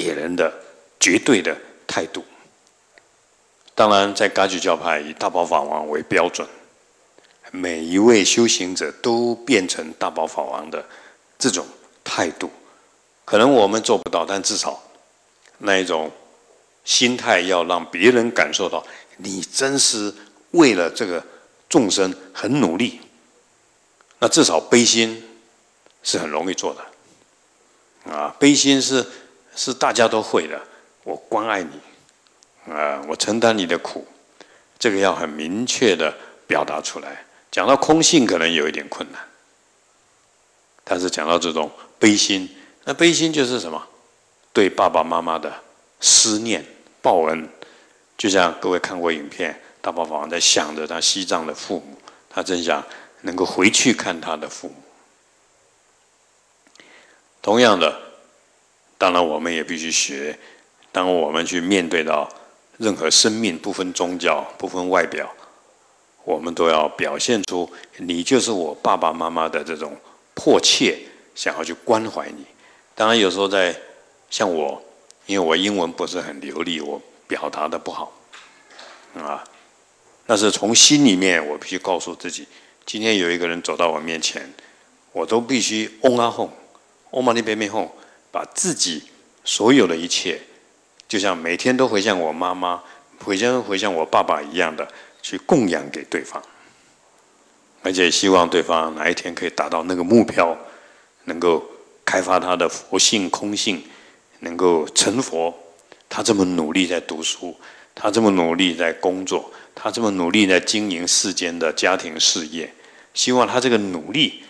铁人的绝对的态度。当然，在噶举教派以大宝法王为标准，每一位修行者都变成大宝法王的这种态度，可能我们做不到，但至少那一种心态要让别人感受到，你真是为了这个众生很努力。那至少悲心是很容易做的，啊，悲心是大家都会的。我关爱你，啊，我承担你的苦，这个要很明确的表达出来。讲到空性可能有一点困难，但是讲到这种悲心，那悲心就是什么？对爸爸妈妈的思念、报恩。就像各位看过影片，大宝法王在想着他西藏的父母，他真想能够回去看他的父母。同样的，当然我们也必须学，当我们去面对到任何生命，不分宗教、不分外表，我们都要表现出你就是我爸爸妈妈的这种迫切想要去关怀你。当然有时候在像我，因为我英文不是很流利，我表达的不好，啊，但是从心里面我必须告诉自己，今天有一个人走到我面前，我都必须把自己所有的一切，就像每天都回向我妈妈、回向我爸爸一样的去供养给对方，而且希望对方哪一天可以达到那个目标，能够开发他的佛性、空性，能够成佛。他这么努力在读书，他这么努力在工作，他这么努力在经营世间的家庭事业，希望他这个努力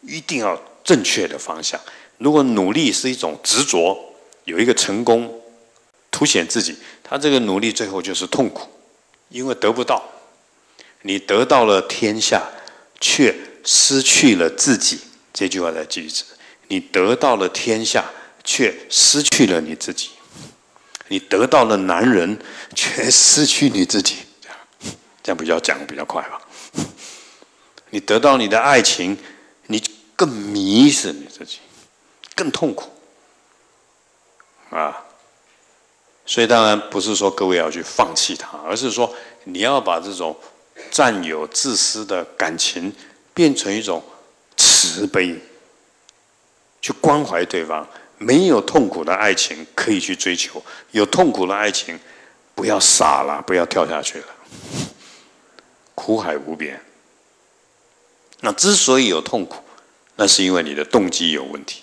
一定要正确的方向。如果努力是一种执着，有一个成功凸显自己，他这个努力最后就是痛苦，因为得不到。你得到了天下，却失去了自己。这句话再记一次：你得到了天下，却失去了你自己。你得到了男人，却失去你自己。这样比较快吧。你得到你的爱情，你更迷失你自己，更痛苦啊！所以当然不是说各位要去放弃它，而是说你要把这种占有自私的感情变成一种慈悲，去关怀对方。没有痛苦的爱情可以去追求，有痛苦的爱情不要傻了，不要跳下去了，苦海无边。那之所以有痛苦，那是因为你的动机有问题，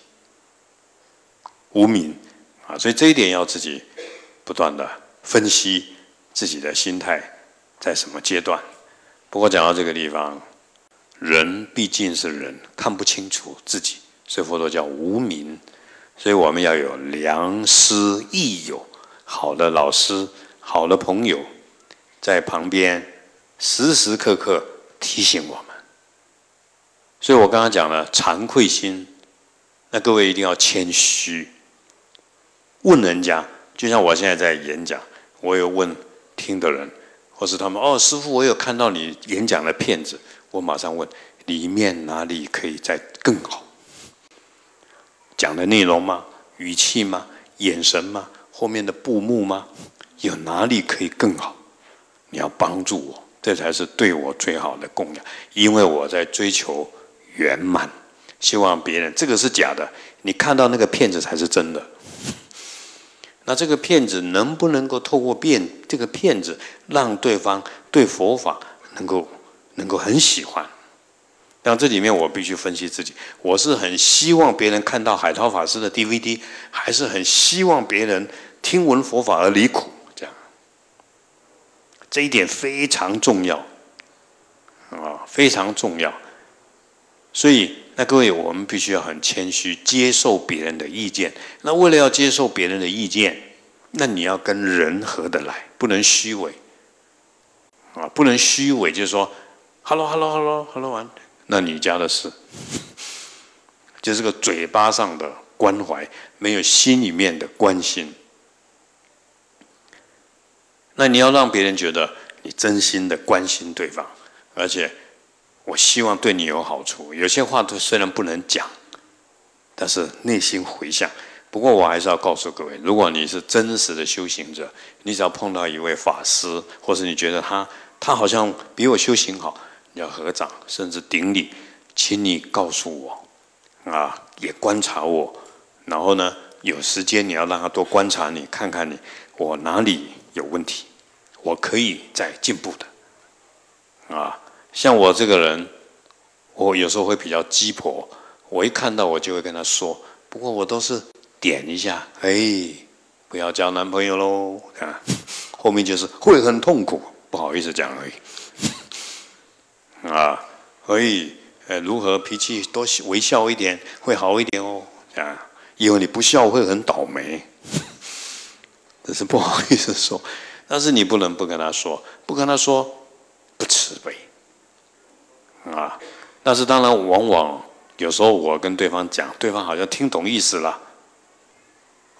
无明啊，所以这一点要自己不断的分析自己的心态在什么阶段。不过讲到这个地方，人毕竟是人，看不清楚自己，所以佛陀叫无明。所以我们要有良师益友，好的老师、好的朋友在旁边，时时刻刻提醒我们。所以我刚刚讲了惭愧心，那各位一定要谦虚，问人家。就像我现在在演讲，我有问听的人，或是他们师父，我有看到你演讲的片子，我马上问里面哪里可以再更好。讲的内容吗？语气吗？眼神吗？后面的布幕吗？有哪里可以更好？你要帮助我，这才是对我最好的供养。因为我在追求圆满，希望别人，这个是假的，你看到那个骗子才是真的。那这个骗子能不能够透过这个骗子，让对方对佛法能够很喜欢？但这里面我必须分析自己，我是很希望别人看到海涛法师的 DVD， 还是很希望别人听闻佛法而离苦？这样，这一点非常重要啊，非常重要。所以，那各位，我们必须要很谦虚，接受别人的意见。那为了要接受别人的意见，那你要跟人合得来，不能虚伪啊，不能虚伪，就是说 ，hello 完。那你家的事，就是个嘴巴上的关怀，没有心里面的关心。那你要让别人觉得你真心的关心对方，而且我希望对你有好处。有些话虽然不能讲，但是内心回想，不过我还是要告诉各位，如果你是真实的修行者，你只要碰到一位法师，或是你觉得他好像比我修行好，你要合掌甚至顶礼，请你告诉我，也观察我，然后呢，有时间你要让他多观察你，看看你我哪里有问题，我可以再进步的。像我这个人，我有时候会比较鸡婆，我一看到我就会跟他说，不过我都是点一下，不要交男朋友喽后面就是会很痛苦，不好意思讲而已如何脾气多微笑一点会好一点哦以后你不笑会很倒霉，这是不好意思说，但是你不能不跟他说，不跟他说不慈悲但是当然往往有时候我跟对方讲，对方好像听懂意思了，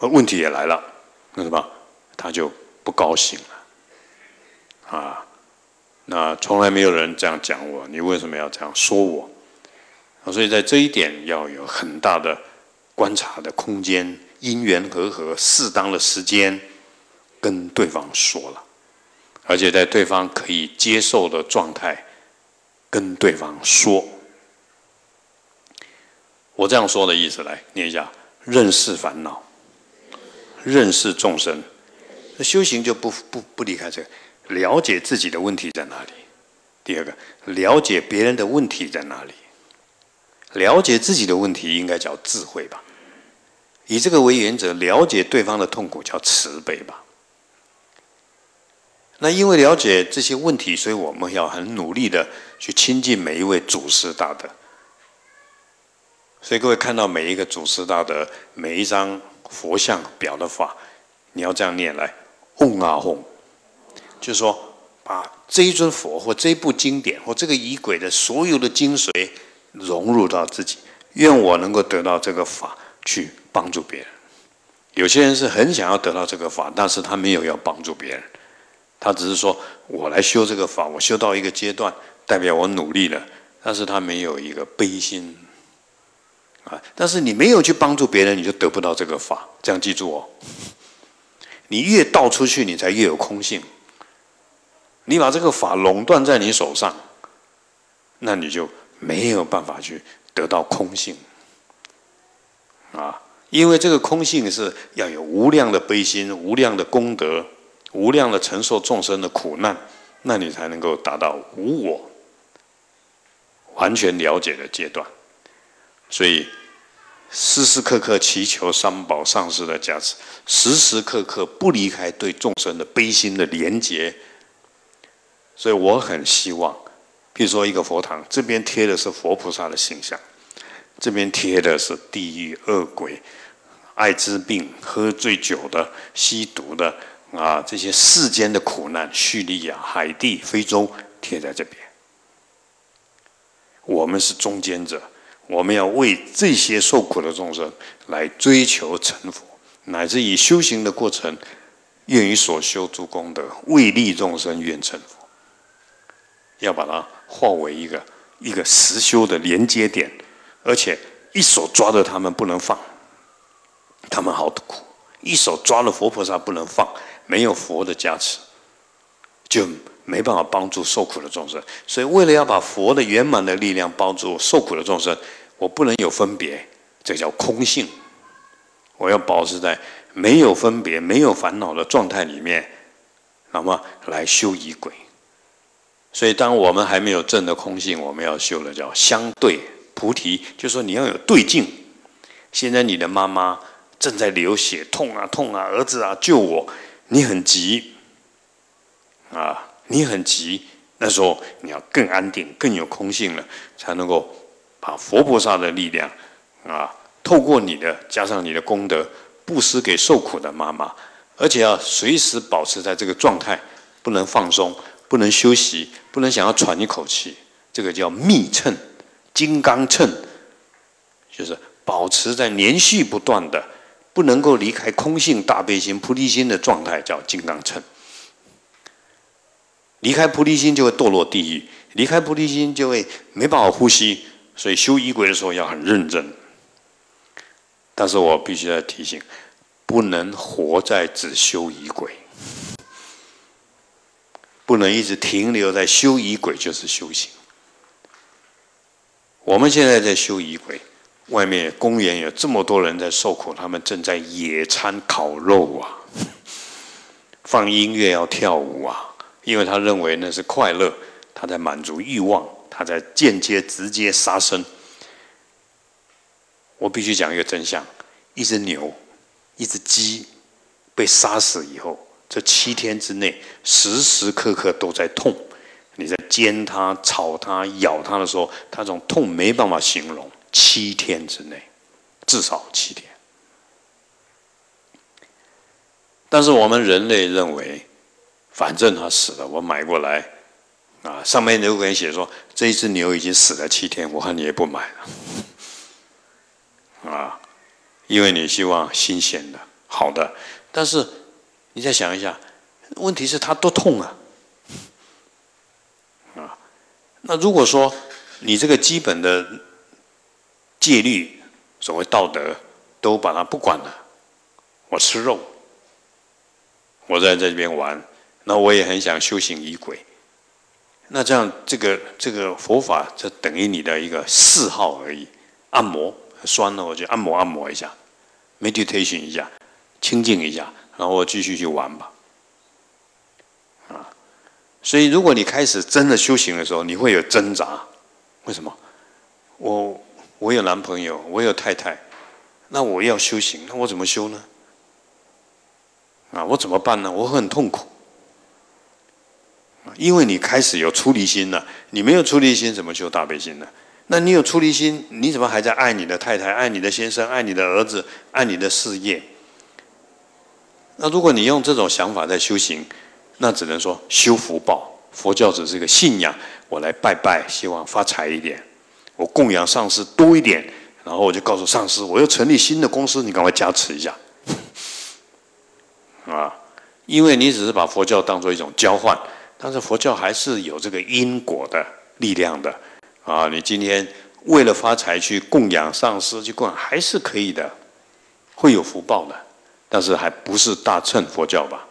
问题也来了，那什么他就不高兴了那从来没有人这样讲我，你为什么要这样说我所以在这一点要有很大的观察的空间，因缘和合适当的时间跟对方说了，而且在对方可以接受的状态跟对方说。我这样说的意思来念一下：认识烦恼，认识众生，修行就不离开这个。了解自己的问题在哪里，第二个，了解别人的问题在哪里。了解自己的问题应该叫智慧吧，以这个为原则，了解对方的痛苦叫慈悲吧。那因为了解这些问题，所以我们要很努力的去亲近每一位祖师大德。所以各位看到每一个祖师大德，每一张佛像表的法，你要这样念来：嗡啊吽，就是说把这一尊佛或这一部经典或这个仪轨的所有的精髓融入到自己，愿我能够得到这个法去帮助别人。有些人是很想要得到这个法，但是他没有要帮助别人，他只是说我来修这个法，我修到一个阶段，代表我努力了，但是他没有一个悲心但是你没有去帮助别人，你就得不到这个法，这样记住哦。你越倒出去，你才越有空性。你把这个法垄断在你手上，那你就没有办法去得到空性因为这个空性是要有无量的悲心、无量的功德、无量的承受众生的苦难，那你才能够达到无我完全了解的阶段。所以时时刻刻祈求三宝上师的加持，时时刻刻不离开对众生的悲心的连结。所以我很希望，譬如说一个佛堂，这边贴的是佛菩萨的形象，这边贴的是地狱恶鬼、艾滋病、喝醉酒的、吸毒的这些世间的苦难，叙利亚、海地、非洲贴在这边。我们是中间者，我们要为这些受苦的众生来追求成佛，乃至以修行的过程，愿以所修诸功德，为利众生愿成佛。要把它化为一个实修的连接点，而且一手抓着他们不能放，他们好苦；一手抓了佛菩萨不能放，没有佛的加持，就没办法帮助受苦的众生。所以为了要把佛的圆满的力量帮助受苦的众生，我不能有分别，这叫空性。我要保持在没有分别、没有烦恼的状态里面，那么来修仪轨。所以当我们还没有证的空性，我们要修的叫相对菩提，就是说你要有对境。现在你的妈妈正在流血，痛啊痛啊，儿子啊救我，你很急你很急，那时候你要更安定、更有空性了，才能够把佛菩萨的力量透过你的加上你的功德布施给受苦的妈妈，而且要随时保持在这个状态，不能放松，不能休息，不能想要喘一口气，这个叫密乘、金刚乘，就是保持在连续不断的，不能够离开空性、大悲心、菩提心的状态，叫金刚乘。离开菩提心就会堕落地狱，离开菩提心就会没办法呼吸，所以修仪轨的时候要很认真。但是我必须要提醒，不能活在只修仪轨，不能一直停留在修仪轨就是修行。我们现在在修仪轨，外面公园有这么多人在受苦，他们正在野餐烤肉啊，放音乐要跳舞啊，因为他认为那是快乐，他在满足欲望，他在间接直接杀生。我必须讲一个真相：一只牛、一只鸡被杀死以后，这7天之内，时时刻刻都在痛。你在煎它、炒它、咬它的时候，它这种痛没办法形容。7天之内，至少7天。但是我们人类认为，反正它死了，我买过来啊，上面如果你写说这一只牛已经死了7天，我看你也不买了啊，因为你希望新鲜的、好的。但是你再想一下，问题是它多痛啊！那如果说你这个基本的戒律，所谓道德，都把它不管了，我吃肉，我在这边玩，那我也很想修行仪轨，那这样这个佛法，这等于你的一个嗜好而已。按摩酸了，我就按摩一下 ，meditation 一下，清静一下，然后我继续去玩吧。所以，如果你开始真的修行的时候，你会有挣扎。为什么？我有男朋友，我有太太，那我要修行，那我怎么修呢？啊，我怎么办呢？我很痛苦。因为你开始有出离心了，你没有出离心，怎么修大悲心呢？那你有出离心，你怎么还在爱你的太太、爱你的先生、爱你的儿子、爱你的事业？那如果你用这种想法在修行，那只能说修福报，佛教只是一个信仰。我来拜拜，希望发财一点，我供养上师多一点，然后我就告诉上师，我又成立新的公司，你赶快加持一下，啊！因为你只是把佛教当作一种交换，但是佛教还是有这个因果的力量的啊！你今天为了发财去供养上师，去供养还是可以的，会有福报的，但是还不是大乘佛教吧？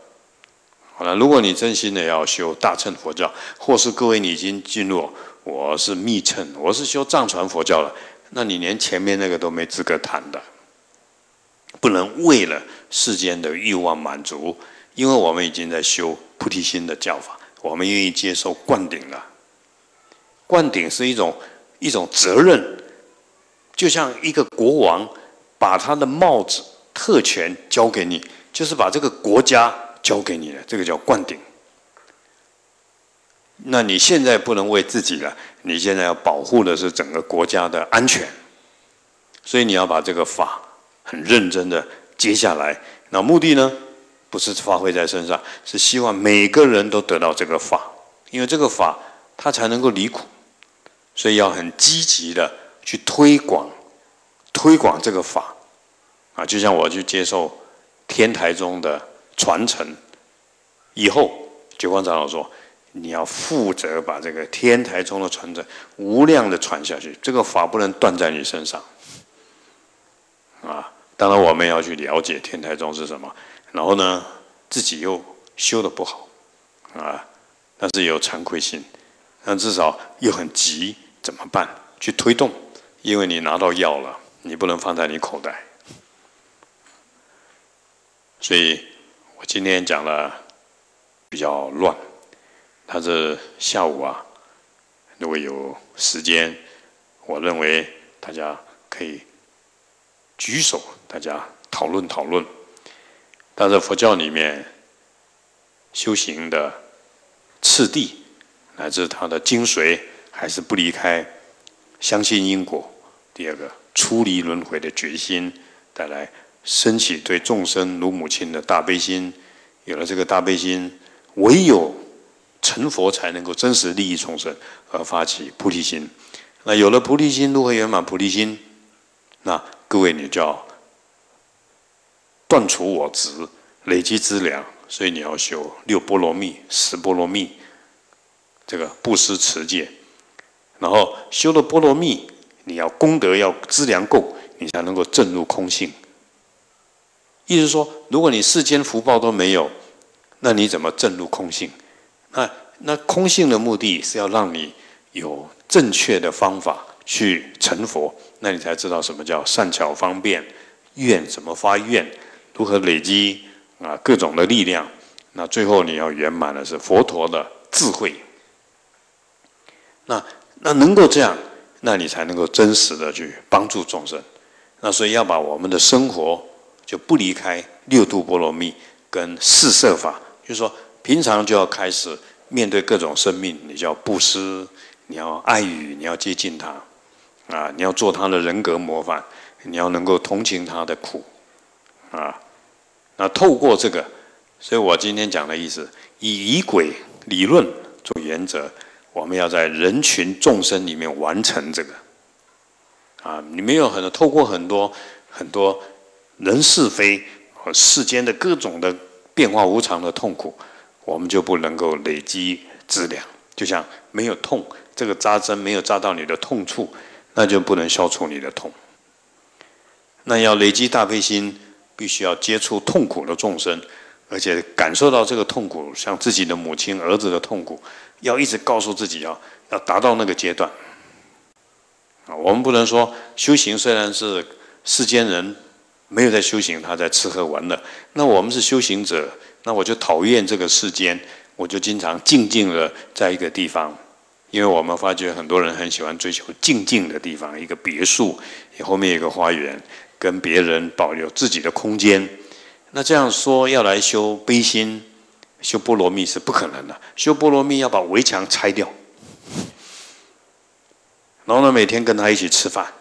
好了，如果你真心的要修大乘佛教，或是各位你已经进入我是密乘，我是修藏传佛教了，那你连前面那个都没资格谈的，不能为了世间的欲望满足，因为我们已经在修菩提心的教法，我们愿意接受灌顶了。灌顶是一种责任，就像一个国王把他的帽子特权交给你，就是把这个国家交给你了，这个叫灌顶。那你现在不能为自己了，你现在要保护的是整个国家的安全，所以你要把这个法很认真的接下来。那目的呢，不是发挥在身上，是希望每个人都得到这个法，因为这个法它才能够离苦，所以要很积极的去推广这个法啊！就像我去接受天台宗的传承以后，觉光长老说，你要负责把这个天台宗的传承无量的传下去，这个法不能断在你身上啊！当然我们要去了解天台宗是什么，然后呢自己又修得不好啊，但是有惭愧心，但至少又很急，怎么办？去推动，因为你拿到药了，你不能放在你口袋。所以我今天讲的比较乱，但是下午啊，如果有时间，我认为大家可以举手，大家讨论讨论。但是佛教里面修行的次第，乃至它的精髓，还是不离开相信因果。第二个，出离轮回的决心，带来升起对众生如母亲的大悲心，有了这个大悲心，唯有成佛才能够真实利益众生，而发起菩提心。那有了菩提心，如何圆满菩提心？那各位你就要断除我执，累积资粮，所以你要修6波罗蜜、10波罗蜜，这个布施持戒，然后修了波罗蜜，你要功德要资粮够，你才能够证入空性。意思是说，如果你世间福报都没有，那你怎么证入空性？那空性的目的是要让你有正确的方法去成佛，那你才知道什么叫善巧方便愿，怎么发愿，如何累积啊各种的力量。那最后你要圆满的是佛陀的智慧。那能够这样，那你才能够真实的去帮助众生。那所以要把我们的生活就不离开六度波罗蜜跟四摄法，就是说平常就要开始面对各种生命，你就要布施，你要爱语，你要接近他，啊，你要做他的人格模范，你要能够同情他的苦，啊，那透过这个，所以我今天讲的意思，以仪轨理论做原则，我们要在人群众生里面完成这个，啊，你没有透过很多人是非和世间的各种的变化无常的痛苦，我们就不能够累积质量。就像没有痛，这个扎针没有扎到你的痛处，那就不能消除你的痛。那要累积大悲心，必须要接触痛苦的众生，而且感受到这个痛苦，像自己的母亲、儿子的痛苦，要一直告诉自己要达到那个阶段。我们不能说修行虽然是世间人没有在修行，他在吃喝玩乐，那我们是修行者，那我就讨厌这个世间，我就经常静静的在一个地方，因为我们发觉很多人很喜欢追求静静的地方，一个别墅，后面有一个花园，跟别人保留自己的空间。那这样说要来修悲心、修波罗蜜是不可能的，修波罗蜜要把围墙拆掉，然后呢每天跟他一起吃饭，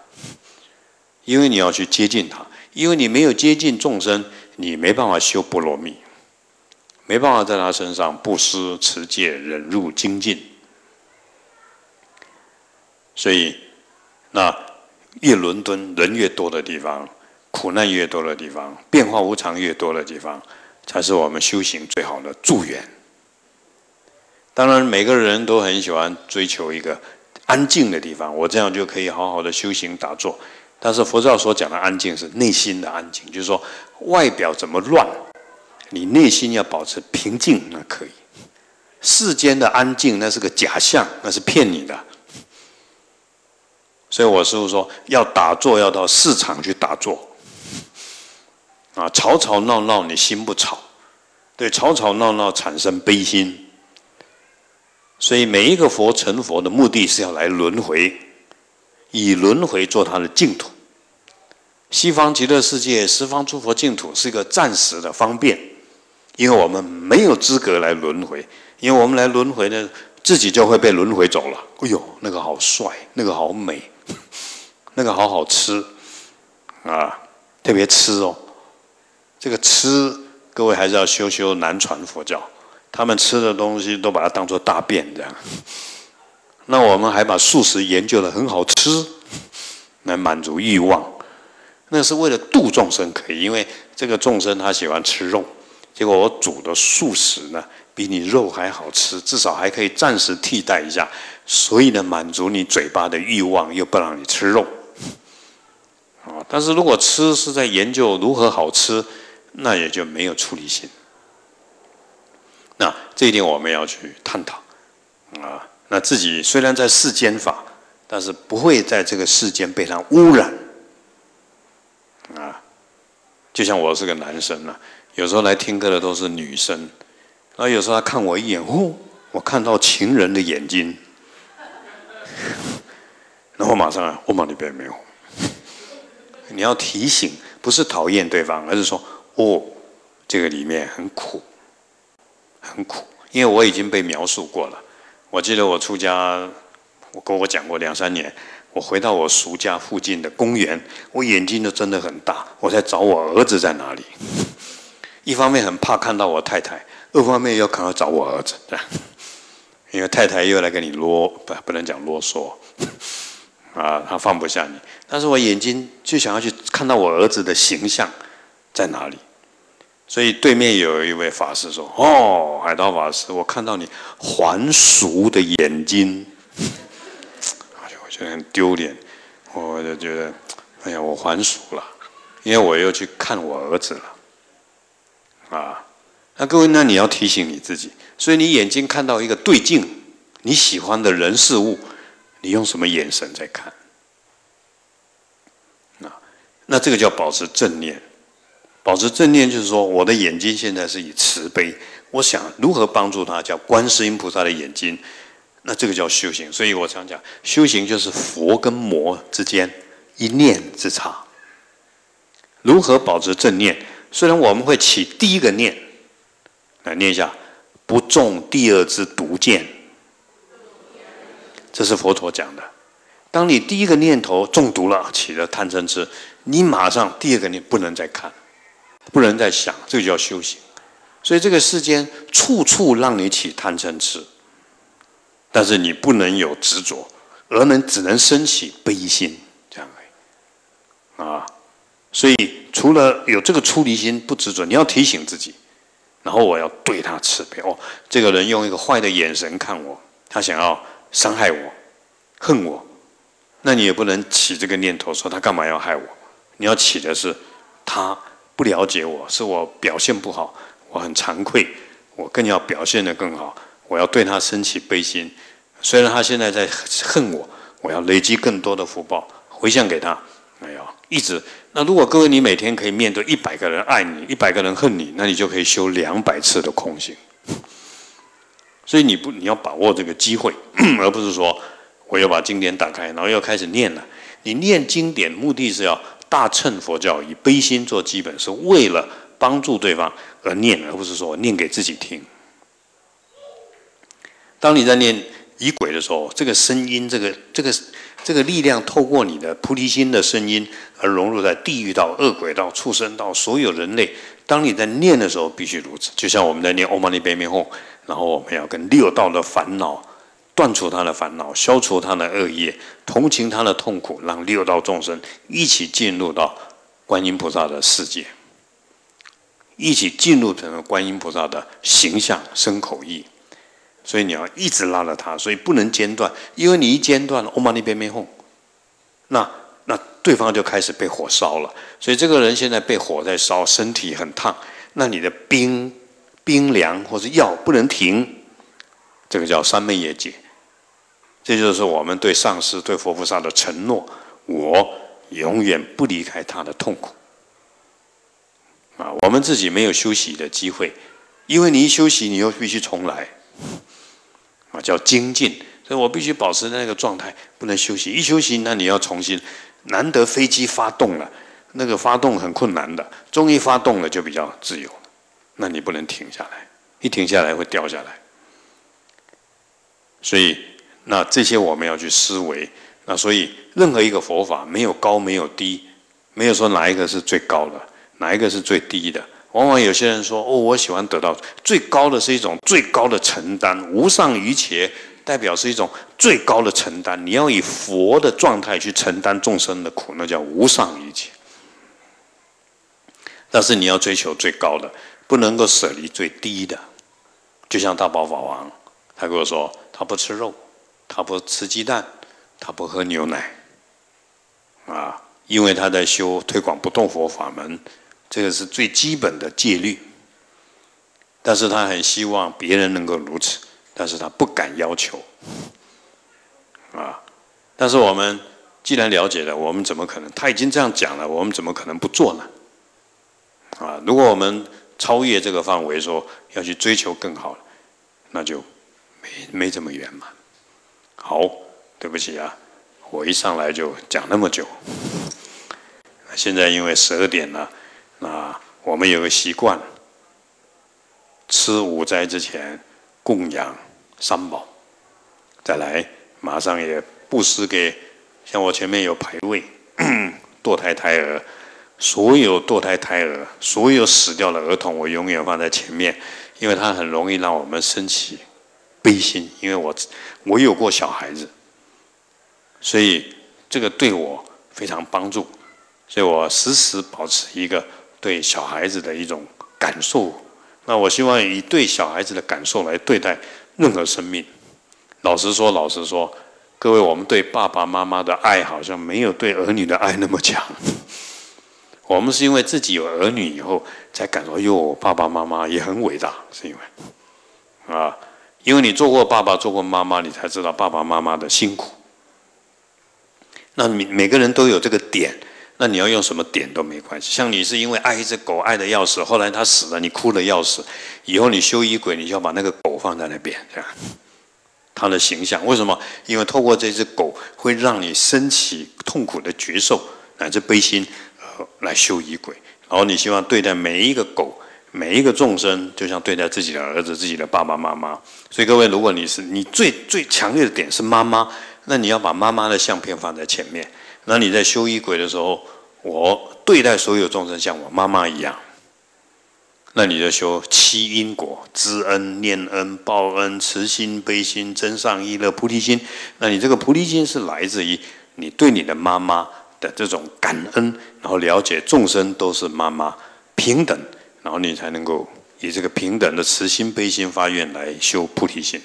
因为你要去接近他，因为你没有接近众生，你没办法修波罗蜜，没办法在他身上布施、持戒、忍辱、精进。所以，那越伦敦人越多的地方，苦难越多的地方，变化无常越多的地方，才是我们修行最好的助缘。当然，每个人都很喜欢追求一个安静的地方，我这样就可以好好的修行打坐。但是佛教所讲的安静是内心的安静，就是说外表怎么乱，你内心要保持平静，那可以。世间的安静那是个假象，那是骗你的。所以我师父说，要打坐要到市场去打坐，啊，吵吵闹闹你心不吵，对，吵吵闹闹产生悲心。所以每一个佛成佛的目的是要来轮回，以轮回做他的净土。西方极乐世界十方诸佛净土是一个暂时的方便，因为我们没有资格来轮回，因为我们来轮回呢，自己就会被轮回走了。哎呦，那个好帅，那个好美，那个好好吃啊，特别吃哦。这个吃，各位还是要修南传佛教，他们吃的东西都把它当作大便这样。那我们还把素食研究得很好吃，来满足欲望，那是为了度众生可以，因为这个众生他喜欢吃肉，结果我煮的素食呢比你肉还好吃，至少还可以暂时替代一下，所以呢满足你嘴巴的欲望，又不让你吃肉。但是如果吃是在研究如何好吃，那也就没有出离心。那这一点我们要去探讨啊。那自己虽然在世间法，但是不会在这个世间被它污染，啊，就像我是个男生啊，有时候来听课的都是女生，然后有时候她看我一眼，哦，我看到情人的眼睛，然后马上啊，我马里边没有，你要提醒，不是讨厌对方，而是说，哦，这个里面很苦，很苦，因为我已经被描述过了。我记得我出家，我跟我讲过2、3年，我回到我俗家附近的公园，我眼睛都睁得很大，我在找我儿子在哪里。一方面很怕看到我太太，二方面又赶快找我儿子，因为太太又来跟你不能讲啰嗦，啊，她放不下你。但是我眼睛就想要去看到我儿子的形象在哪里。所以对面有一位法师说：“哦，海涛法师，我看到你还俗的眼睛，我觉得很丢脸，我就觉得哎呀，我还俗了，因为我又去看我儿子了，啊，那各位，那你要提醒你自己，所以你眼睛看到一个对境，你喜欢的人事物，你用什么眼神在看？那这个叫保持正念。保持正念就是说，我的眼睛现在是以慈悲，我想如何帮助他，叫观世音菩萨的眼睛。那这个叫修行。所以我常讲，修行就是佛跟魔之间一念之差。如何保持正念？虽然我们会起第一个念，来念一下：不中第二之毒箭。这是佛陀讲的。当你第一个念头中毒了，起了贪嗔痴，你马上第二个念不能再看，不能再想，这个叫修行。所以这个世间处处让你起贪嗔痴，但是你不能有执着，而只能升起悲心，这样而已啊。所以除了有这个出离心不执着，你要提醒自己，然后我要对他慈悲。哦，这个人用一个坏的眼神看我，他想要伤害我、恨我。那你也不能起这个念头，说他干嘛要害我？你要起的是，他不了解我，是我表现不好，我很惭愧，我更要表现得更好，我要对他升起悲心。虽然他现在在恨我，我要累积更多的福报回向给他。哎呀，一直。那如果各位你每天可以面对100个人爱你，100个人恨你，那你就可以修200次的空性。所以你要把握这个机会，而不是说。我又把经典打开，然后又开始念了。你念经典目的是要大乘佛教，以悲心做基本，是为了帮助对方而念，而不是说念给自己听。当你在念仪轨的时候，这个声音，这个力量透过你的菩提心的声音而融入在地狱道、恶鬼道、畜生道所有人类。当你在念的时候，必须如此。就像我们在念 Om Mani Padme Hum， 然后我们要跟6道的烦恼。断除他的烦恼，消除他的恶业，同情他的痛苦，让6道众生一起进入到观音菩萨的世界，一起进入成观音菩萨的形象、身口意。所以你要一直拉着他，所以不能间断，因为你一间断了，Om Mani Padme Hum，那对方就开始被火烧了。所以这个人现在被火在烧，身体很烫，那你的冰凉或是药不能停，这个叫三昧耶戒。这就是我们对上师、对佛菩萨的承诺，我永远不离开他的痛苦啊！我们自己没有休息的机会，因为你一休息，你又必须重来啊，叫精进。所以我必须保持那个状态，不能休息。一休息，那你要重新。难得飞机发动了，那个发动很困难的，终于发动了就比较自由了。那你不能停下来，一停下来会掉下来。所以。那这些我们要去思维，那所以任何一个佛法没有高没有低，没有说哪一个是最高的，哪一个是最低的。往往有些人说，哦，我喜欢得到最高的，是一种最高的承担，无上瑜伽代表是一种最高的承担。你要以佛的状态去承担众生的苦，那叫无上瑜伽。但是你要追求最高的，不能够舍离最低的。就像大宝法王，他跟我说，他不吃肉。他不吃鸡蛋，他不喝牛奶，啊，因为他在修推广不动佛法门，这个是最基本的戒律。但是他很希望别人能够如此，但是他不敢要求，啊。但是我们既然了解了，我们怎么可能？他已经这样讲了，我们怎么可能不做呢？啊，如果我们超越这个范围说，要去追求更好，那就没这么圆满。好，对不起啊，我一上来就讲那么久。现在因为12点了，那我们有个习惯，吃5斋之前供养3宝，再来马上也布施给，像我前面有牌位，堕胎胎儿，所有堕胎胎儿，所有死掉的儿童，我永远放在前面，因为它很容易让我们升起。悲心，因为我有过小孩子，所以这个对我非常帮助，所以我时时保持一个对小孩子的一种感受。那我希望以对小孩子的感受来对待任何生命。老实说，各位，我们对爸爸妈妈的爱好像没有对儿女的爱那么强。我们是因为自己有儿女以后，才感受哟，爸爸妈妈也很伟大，是因为啊，因为你做过爸爸，做过妈妈，你才知道爸爸妈妈的辛苦。那每个人都有这个点，那你要用什么点都没关系。像你是因为爱一只狗爱的要死，后来它死了，你哭的要死，以后你修衣柜，你就要把那个狗放在那边，这样。 它的形象为什么？因为透过这只狗，会让你升起痛苦的觉受，乃至悲心，来修仪轨。然后你希望对待每一个狗、每一个众生，就像对待自己的儿子、自己的爸爸妈妈。所以各位，如果你最强烈的点是妈妈，那你要把妈妈的相片放在前面。那你在修仪轨的时候，我对待所有众生像我妈妈一样。 那你就修七因果：知恩、念恩、报恩、慈心、悲心、增上意乐、菩提心。那你这个菩提心是来自于你对你的妈妈的这种感恩，然后了解众生都是妈妈平等，然后你才能够以这个平等的慈心、悲心发愿来修菩提心。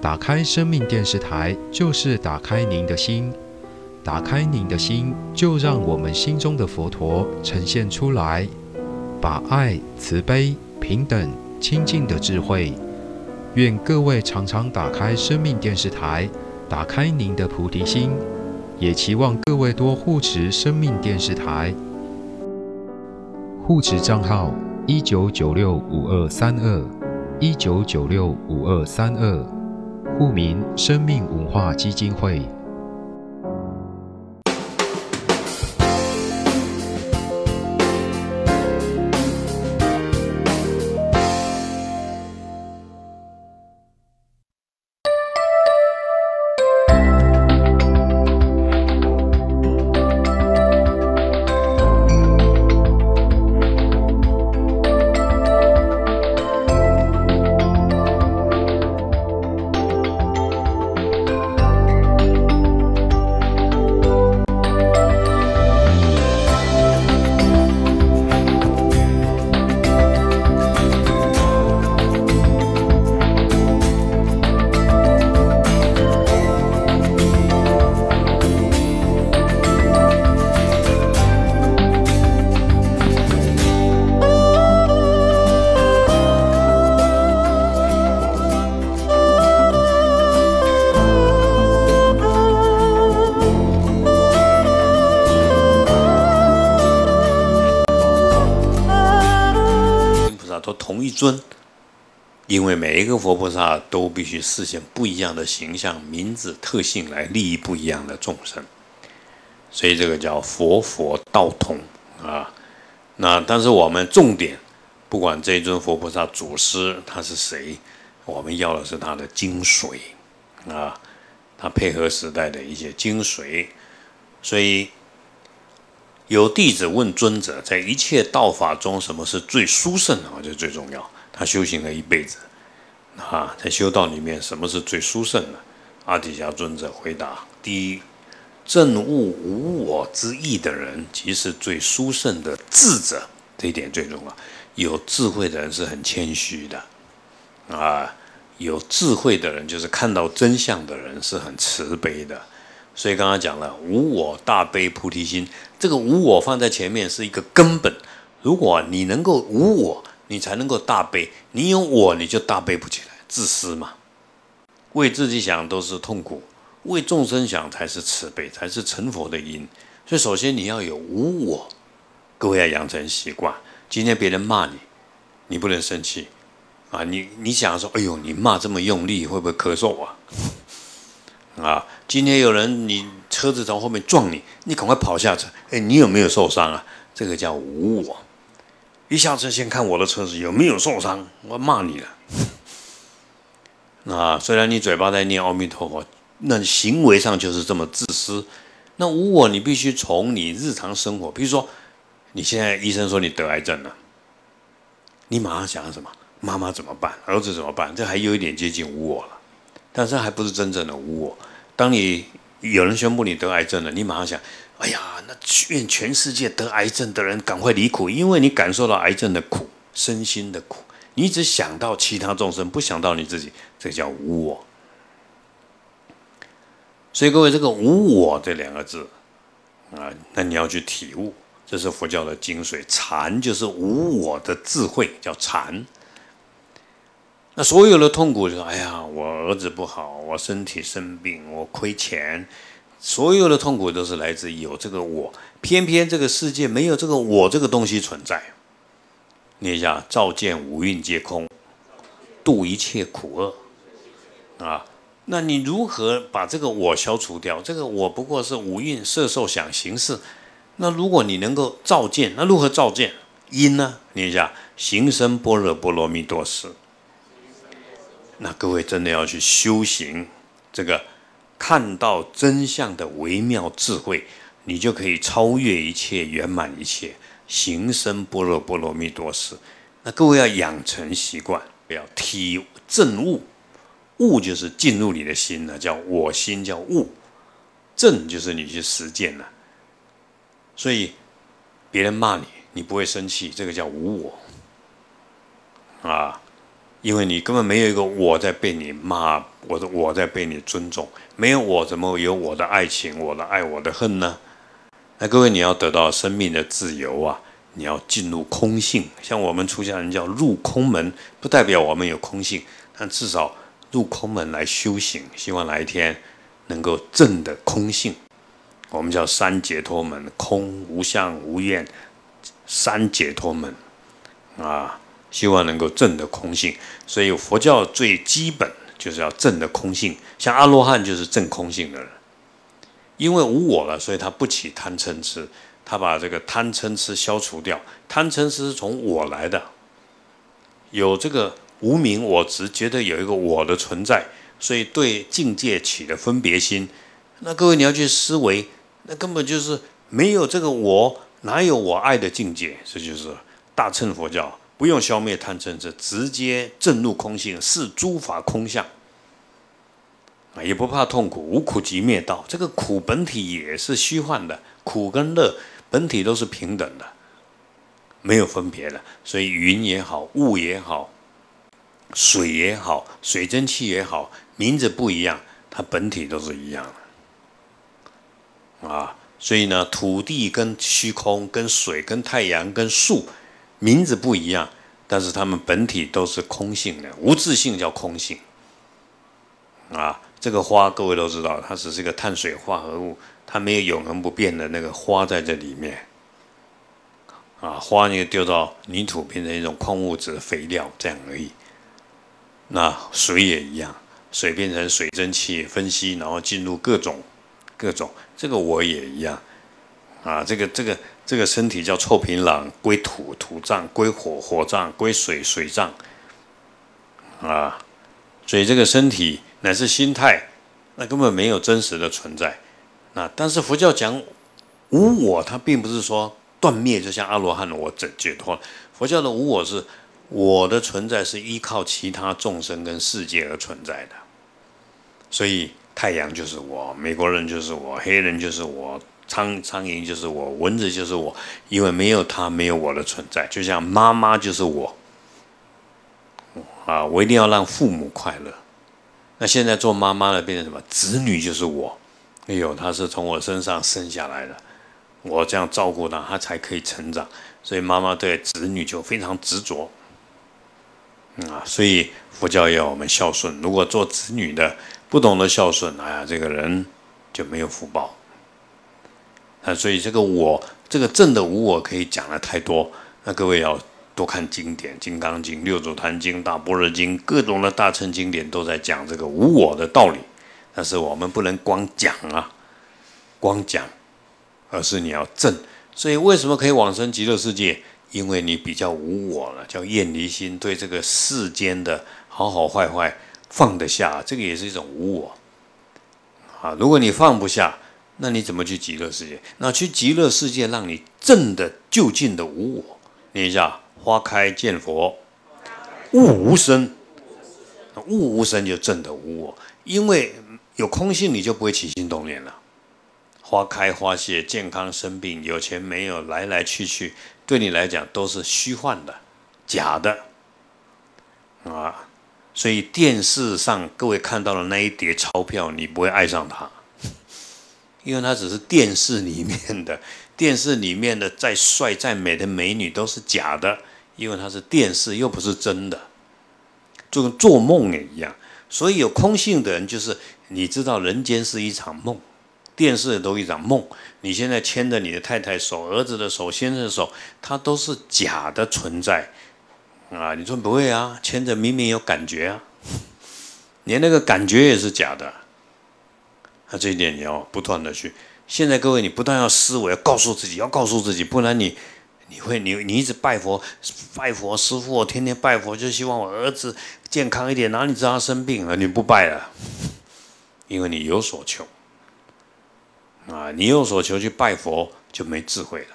打开生命电视台，就是打开您的心，打开您的心，就让我们心中的佛陀呈现出来，把爱、慈悲、平等、清净的智慧。愿各位常常打开生命电视台，打开您的菩提心，也期望各位多护持生命电视台。护持账号：19965232，19965232。 户名：生命文化基金会。尊，因为每一个佛菩萨都必须示现不一样的形象、名字、特性来利益不一样的众生，所以这个叫佛道同啊。那但是我们重点，不管这一尊佛菩萨祖师他是谁，我们要的是他的精髓啊，他配合时代的一些精髓。所以有弟子问尊者，在一切道法中，什么是最殊胜啊？这最重要。 他他修行了一辈子，啊，在修道里面，什么是最殊胜的？阿底峡尊者回答：第一，证悟无我之意的人，即是最殊胜的智者。这一点最重要。有智慧的人是很谦虚的，啊，有智慧的人就是看到真相的人是很慈悲的。 所以刚刚讲了无我大悲菩提心，这个无我放在前面是一个根本。如果你能够无我，你才能够大悲。你有我，你就大悲不起来，自私嘛。为自己想都是痛苦，为众生想才是慈悲，才是成佛的因。所以首先你要有无我，各位要养成习惯。今天别人骂你，你不能生气啊！你想说，哎呦，你骂这么用力，会不会咳嗽啊？ 啊！今天有人你车子从后面撞你，你赶快跑下车。哎，你有没有受伤啊？这个叫无我。一下车先看我的车子有没有受伤，我骂你了。啊，虽然你嘴巴在念阿弥陀佛，那行为上就是这么自私。那无我，你必须从你日常生活，比如说你现在医生说你得癌症了，你马上想什么？妈妈怎么办？儿子怎么办？这还有一点接近无我了。 但是还不是真正的无我。当你有人宣布你得癌症了，你马上想：哎呀，那愿全世界得癌症的人赶快离苦，因为你感受到癌症的苦，身心的苦，你只想到其他众生，不想到你自己，这叫无我。所以各位，这个无我这两个字啊，那你要去体悟，这是佛教的精髓。禅就是无我的智慧，叫禅。 那所有的痛苦就是，哎呀，我儿子不好，我身体生病，我亏钱，所有的痛苦都是来自有这个我。偏偏这个世界没有这个我这个东西存在。念一下：照见五蕴皆空，度一切苦厄。啊，那你如何把这个我消除掉？这个我不过是五蕴色受想行识。那如果你能够照见，那如何照见？因呢？念一下：行深般若波罗蜜多时。 那各位真的要去修行，这个看到真相的微妙智慧，你就可以超越一切，圆满一切，行深般若波罗蜜多时。那各位要养成习惯，要体证悟，悟就是进入你的心了，叫我心，叫悟；证就是你去实践了。所以别人骂你，你不会生气，这个叫无我啊。 因为你根本没有一个我在被你骂，我的我在被你尊重，没有我怎么有我的爱情、我的爱、我的恨呢？那各位，你要得到生命的自由啊！你要进入空性，像我们出家人叫入空门，不代表我们有空性，但至少入空门来修行，希望哪一天能够证得空性。我们叫三解脱门：空、无相、无愿，三解脱门啊。 希望能够证得空性，所以佛教最基本就是要证得空性。像阿罗汉就是证空性的人，因为无我了，所以他不起贪嗔痴，他把这个贪嗔痴消除掉。贪嗔痴是从我来的，有这个无明我执，觉得有一个我的存在，所以对境界起了分别心。那各位你要去思维，那根本就是没有这个我，哪有我爱的境界？这就是大乘佛教。 不用消灭贪嗔痴，直接证入空性，是诸法空相啊，也不怕痛苦，无苦集灭道。这个苦本体也是虚幻的，苦跟乐本体都是平等的，没有分别的。所以云也好，雾也好，水也好，水蒸气也好，名字不一样，它本体都是一样的啊。所以呢，土地跟虚空、跟水、跟太阳、跟树。 名字不一样，但是他们本体都是空性的，无自性叫空性。啊，这个花各位都知道，它只是一个碳水化合物，它没有永恒不变的那个花在这里面。啊，花你丢到泥土变成一种矿物质肥料这样而已。那水也一样，水变成水蒸气分析，然后进入各种，这个我也一样。啊，这个身体叫臭皮囊，归土土葬，归火火葬，归水水葬，啊，所以这个身体乃是心态，那根本没有真实的存在。那但是佛教讲无我，它并不是说断灭，就像阿罗汉我解脱了。佛教的无我是我的存在是依靠其他众生跟世界而存在的，所以太阳就是我，美国人就是我，黑人就是我，苍蝇就是我，蚊子就是我，因为没有它，没有我的存在。就像妈妈就是我，啊，我一定要让父母快乐。那现在做妈妈的变成什么？子女就是我，哎呦，他是从我身上生下来的，我这样照顾他，他才可以成长。所以妈妈对子女就非常执着。 啊，所以佛教要我们孝顺。如果做子女的不懂得孝顺，哎呀，这个人就没有福报。啊，所以这个我，这个正的无我可以讲的太多。那各位要多看经典，《金刚经》、《六祖坛经》、《大般若经》，各种的大乘经典都在讲这个无我的道理。但是我们不能光讲啊，光讲，而是你要正。所以为什么可以往生极乐世界？ 因为你比较无我了，叫厌离心，对这个世间的好好坏坏放得下，这个也是一种无我。啊，如果你放不下，那你怎么去极乐世界？那去极乐世界，让你正的就近的无我。念一下：花开见佛，悟无生。悟无生就正的无我，因为有空性，你就不会起心动念了。 花开花谢，健康生病，有钱没有，来来去去，对你来讲都是虚幻的、假的啊！所以电视上各位看到的那一叠钞票，你不会爱上它，因为它只是电视里面的。电视里面的再帅再美的美女都是假的，因为它是电视，又不是真的。就跟做梦也一样，所以有空性的人，就是你知道人间是一场梦。 电视都一场梦，你现在牵着你的太太手、儿子的手、先生的手，它都是假的存在啊！你说不会啊？牵着明明有感觉啊，连那个感觉也是假的。那这一点你要不断的去。现在各位，你不但要思维，要告诉自己，要告诉自己，不然你一直拜佛，拜佛师父，我天天拜佛，就希望我儿子健康一点，哪里知道他生病了？你不拜了，因为你有所求。 啊，你有所求去拜佛就没智慧了。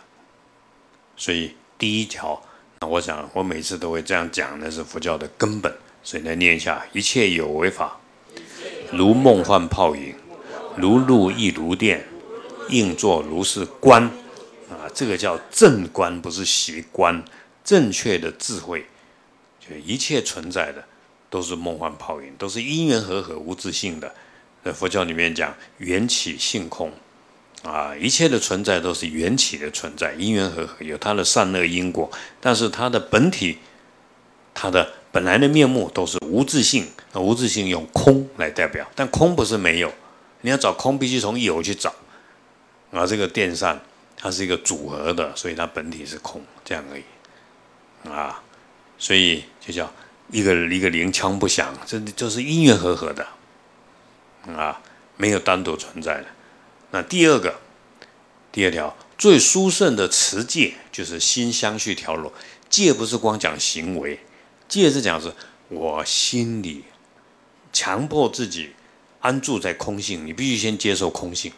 所以第一条，那我想我每次都会这样讲，那是佛教的根本。所以来念一下：一切有为法，如梦幻泡影，如露亦如电，应作如是观。啊，这个叫正观，不是习观。正确的智慧，就一切存在的都是梦幻泡影，都是因缘和合无自性的。在佛教里面讲缘起性空。 啊，一切的存在都是缘起的存在，因缘和合，有它的善恶因果。但是它的本体，它的本来的面目都是无自性。那无自性用空来代表，但空不是没有，你要找空必须从有去找。啊，这个电扇它是一个组合的，所以它本体是空，这样而已。啊，所以就叫一个铃锵不响，这就是因缘和合的。啊，没有单独存在的。 那第二条最殊胜的持戒就是心相续调柔。戒不是光讲行为，戒是讲是我心里强迫自己安住在空性，你必须先接受空性。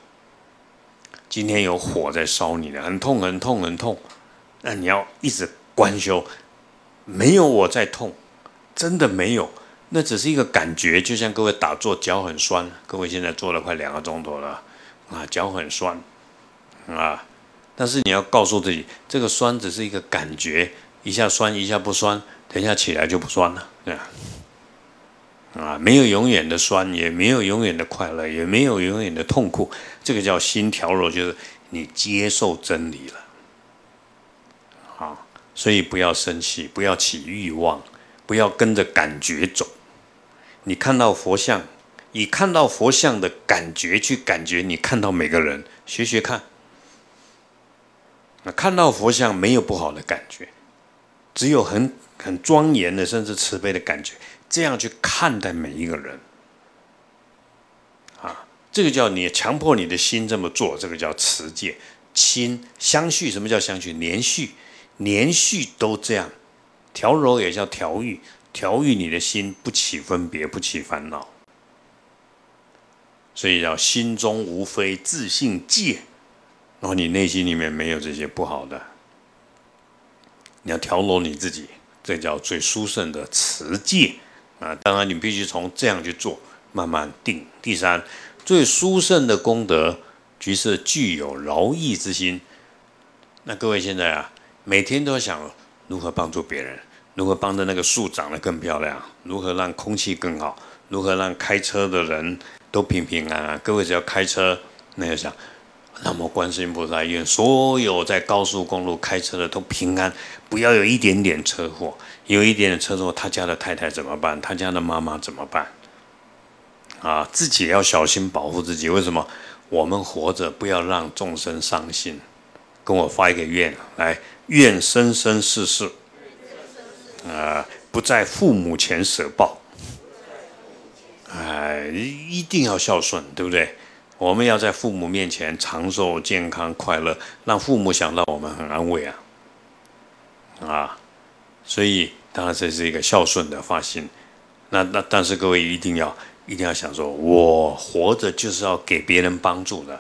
今天有火在烧你了，很痛很痛很痛，那你要一直观修，没有我在痛，真的没有，那只是一个感觉。就像各位打坐脚很酸，各位现在坐了快2个钟头了。 啊，脚很酸，啊，但是你要告诉自己，这个酸只是一个感觉，一下酸一下不酸，等一下起来就不酸了，对吧？啊，没有永远的酸，也没有永远的快乐，也没有永远的痛苦，这个叫心调柔，就是你接受真理了。啊，所以不要生气，不要起欲望，不要跟着感觉走。你看到佛像。 以看到佛像的感觉去感觉你看到每个人，学学看。看到佛像没有不好的感觉，只有很庄严的，甚至慈悲的感觉。这样去看待每一个人，啊，这个叫你强迫你的心这么做，这个叫持戒。心相续，什么叫相续？连续，连续都这样。调柔也叫调御，调御你的心，不起分别，不起烦恼。 所以叫心中无非自性戒，然后你内心里面没有这些不好的，你要调柔你自己，这叫最殊胜的持戒啊。当然，你必须从这样去做，慢慢定。第三，最殊胜的功德，即是具有饶益之心。那各位现在啊，每天都想如何帮助别人，如何帮着那个树长得更漂亮，如何让空气更好，如何让开车的人都平平安安。各位只要开车，那就想。 那么，观世音菩萨愿所有在高速公路开车的都平安，不要有一点点车祸。有一点点车祸，他家的太太怎么办？他家的妈妈怎么办？啊，自己要小心保护自己。为什么？我们活着不要让众生伤心。跟我发一个愿来，愿生生世世，不在父母前舍报。一定要孝顺，对不对？ 我们要在父母面前长寿、健康、快乐，让父母想到我们很安慰啊！啊，所以当然这是一个孝顺的发心。那但是各位一定要想说，我活着就是要给别人帮助的。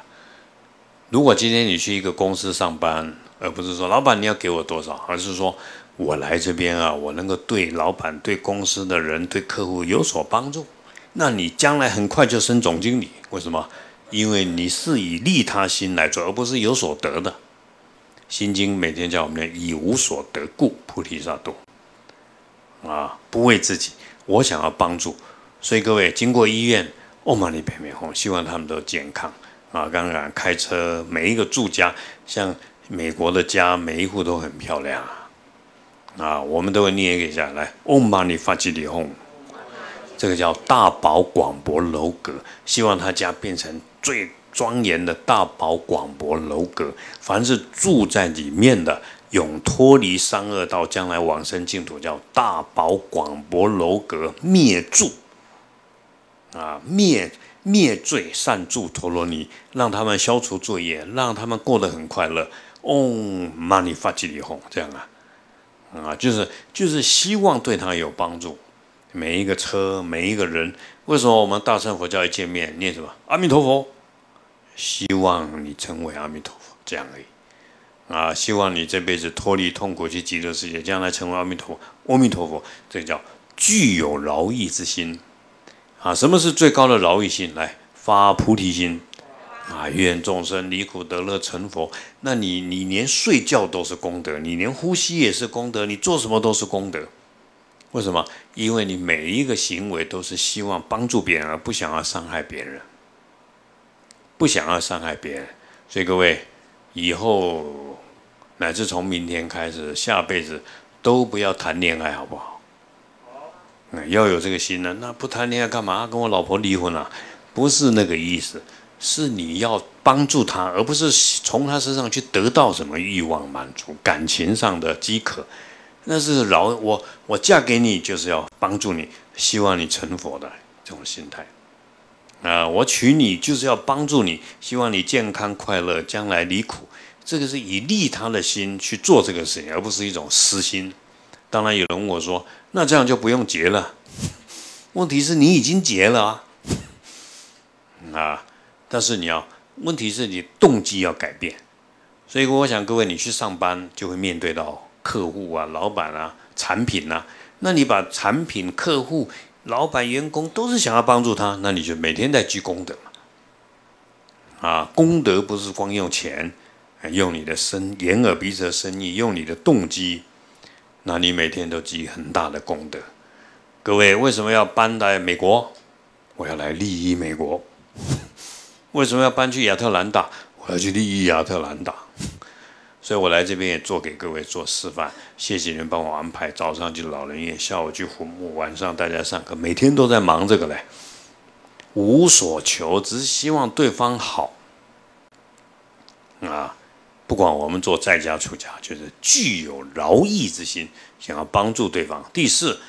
如果今天你去一个公司上班，而不是说老板你要给我多少，而是说我来这边啊，我能够对老板、对公司的人、对客户有所帮助，那你将来很快就升总经理。为什么？ 因为你是以利他心来做，而不是有所得的。《心经》每天叫我们念“以无所得故，菩提萨埵”。啊，不为自己，我想要帮助。所以各位经过医院，唵嘛呢padme hum，希望他们都健康啊。当然，开车每一个住家，像美国的家，每一户都很漂亮啊。啊，我们都会念一个下来，唵嘛呢padme hum。 这个叫大宝广博楼阁，希望他家变成最庄严的大宝广博楼阁。凡是住在里面的，永脱离三恶道，将来往生净土，叫大宝广博楼阁灭住啊，灭罪善住陀罗尼，让他们消除罪业，让他们过得很快乐。唵嘛呢padme hum，这样啊，就是希望对他有帮助。 每一个车，每一个人，为什么我们大乘佛教一见面念什么阿弥陀佛？希望你成为阿弥陀佛，这样而已。啊，希望你这辈子脱离痛苦去极乐世界，将来成为阿弥陀佛。阿弥陀佛，这叫具有饶益之心。啊，什么是最高的饶益心？来发菩提心。啊，愿众生离苦得乐成佛。那你连睡觉都是功德，你连呼吸也是功德，你做什么都是功德。 为什么？因为你每一个行为都是希望帮助别人，而不想要伤害别人，不想要伤害别人。所以各位，以后乃至从明天开始，下辈子都不要谈恋爱，好不好？要有这个心呢。那不谈恋爱干嘛？跟我老婆离婚啊？不是那个意思，是你要帮助她，而不是从她身上去得到什么欲望满足、感情上的饥渴。 那是我嫁给你就是要帮助你，希望你成佛的这种心态，我娶你就是要帮助你，希望你健康快乐，将来离苦。这个是以利他的心去做这个事情，而不是一种私心。当然有人问我说，那这样就不用结了？问题是你已经结了啊，但是问题是你动机要改变。所以我想各位，你去上班就会面对到。 客户啊，老板啊，产品啊，那你把产品、客户、老板、员工都是想要帮助他，那你就每天在积功德嘛。啊，功德不是光用钱，用你的眼耳鼻舌身意，用你的动机，那你每天都积很大的功德。各位为什么要搬来美国？我要来利益美国。为什么要搬去亚特兰大？我要去利益亚特兰大。 所以我来这边也做给各位做示范，谢谢你们帮我安排，早上去老人院，下午去湖木，晚上大家上课，每天都在忙这个嘞，无所求，只是希望对方好。不管我们做在家出家，就是具有饶益之心，想要帮助对方。第四，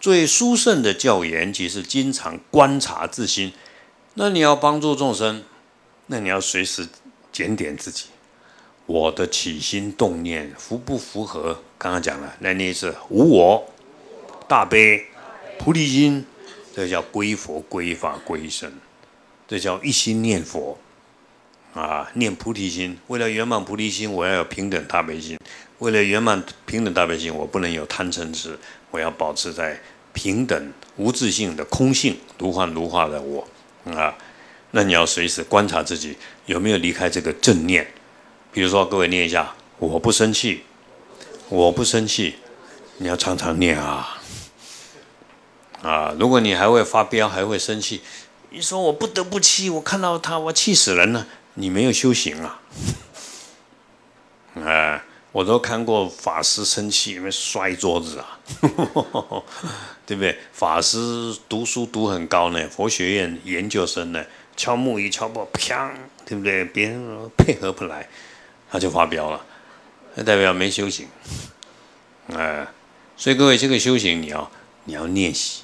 最殊胜的教言，即是经常观察自心。那你要帮助众生，那你要随时检点自己。 我的起心动念符不符合？刚刚讲了，那念一次无我、大悲、菩提心，这叫归佛、归法、归身，这叫一心念佛啊，念菩提心。为了圆满菩提心，我要有平等大悲心；为了圆满平等大悲心，我不能有贪嗔痴，我要保持在平等无自性的空性，如幻如化的我啊。那你要随时观察自己有没有离开这个正念。比如说，各位念一下：我不生气，我不生气。你要常常念啊。 啊！如果你还会发飙，还会生气，你说我不得不气，我看到他，我气死人了。你没有修行啊！哎、我都看过法师生气，因为摔桌子啊，对不对？法师读书读很高呢，佛学院研究生呢，敲木鱼敲破，砰，对不对？别人配合不来，他就发飙了，那代表没修行。哎、所以各位，这个修行你要练习。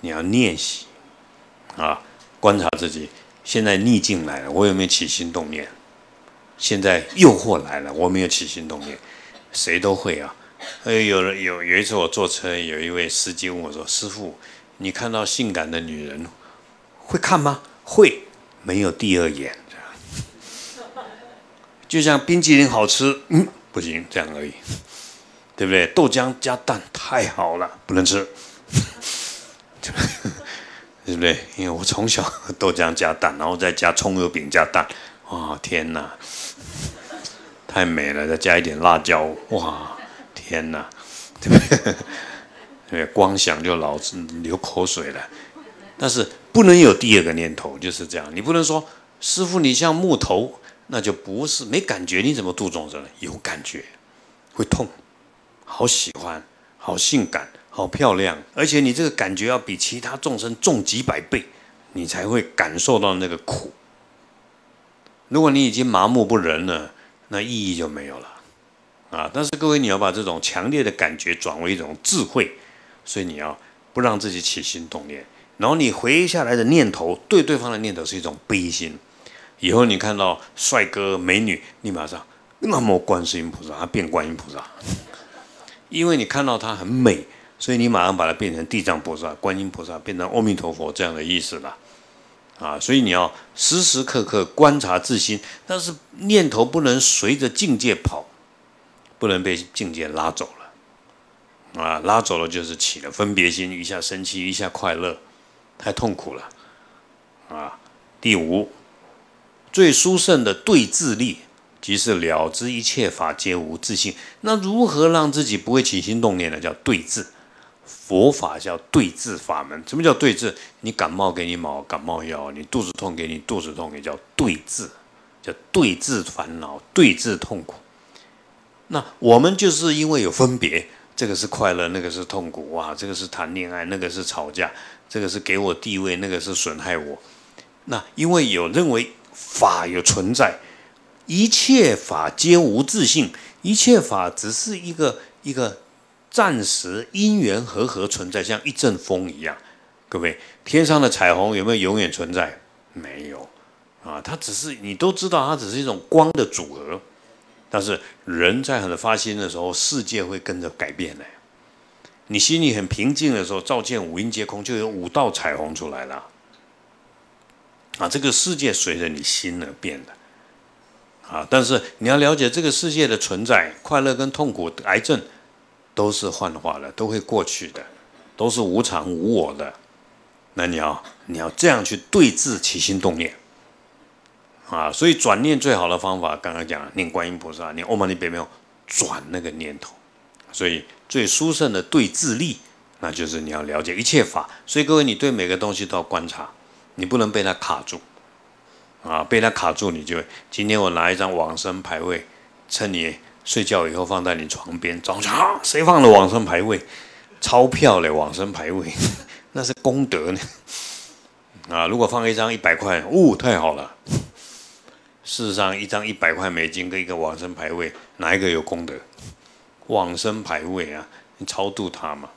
你要练习，啊，观察自己。现在逆境来了，我有没有起心动念？现在诱惑来了，我没有起心动念。谁都会啊。有一次我坐车，有一位司机问我说：“师傅，你看到性感的女人会看吗？”会，没有第二眼。就像冰淇淋好吃，嗯，不行，这样而已，对不对？豆浆加蛋太好了，不能吃。 对不对？因为我从小豆浆加蛋，然后再加葱油饼加蛋，哇，天哪，太美了！再加一点辣椒，哇，天哪，对不对？对，光想就老流口水了。但是不能有第二个念头，就是这样。你不能说师父你像木头，那就不是没感觉，你怎么度众生呢？有感觉，会痛，好喜欢，好性感。 好漂亮，而且你这个感觉要比其他众生重几百倍，你才会感受到那个苦。如果你已经麻木不仁了，那意义就没有了啊！但是各位，你要把这种强烈的感觉转为一种智慧，所以你要不让自己起心动念，然后你回下来的念头对对方的念头是一种悲心。以后你看到帅哥美女，你马上那么观世音菩萨，他变观音菩萨，因为你看到他很美。 所以你马上把它变成地藏菩萨、观音菩萨，变成阿弥陀佛这样的意思了，啊！所以你要时时刻刻观察自心，但是念头不能随着境界跑，不能被境界拉走了，啊！拉走了就是起了分别心，一下生气，一下快乐，太痛苦了，啊！第五，最殊胜的对治力，即是了知一切法皆无自性。那如何让自己不会起心动念呢？叫对治。 佛法叫对治法门，什么叫对治？你感冒给你买感冒药，你肚子痛给你肚子痛，也叫对治，叫对治烦恼，对治痛苦。那我们就是因为有分别，这个是快乐，那个是痛苦，哇，这个是谈恋爱，那个是吵架，这个是给我地位，那个是损害我。那因为有认为法有存在，一切法皆无自性，一切法只是一个。 暂时因缘和合存在，像一阵风一样。各位，天上的彩虹有没有永远存在？没有啊，它只是你都知道，它只是一种光的组合。但是人在很发心的时候，世界会跟着改变的。你心里很平静的时候，照见五阴皆空，就有5道彩虹出来了。啊，这个世界随着你心而变的。 啊，但是你要了解这个世界的存在，快乐跟痛苦、癌症。 都是幻化的，都会过去的，都是无常无我的。那你要这样去对治起心动念啊！所以转念最好的方法，刚刚讲念观音菩萨，念唵嘛呢叭咪吽，转那个念头。所以最殊胜的对治力，那就是你要了解一切法。所以各位，你对每个东西都要观察，你不能被它卡住啊！被它卡住，你就今天我拿一张往生牌位，趁你。 睡觉以后放在你床边，早上、啊、谁放了往生牌位？钞票嘞，往生牌位，那是功德呢。啊，如果放一张100块，哦，太好了。事实上，一张100块美金跟一个往生牌位，哪一个有功德？往生牌位啊，你超度它嘛。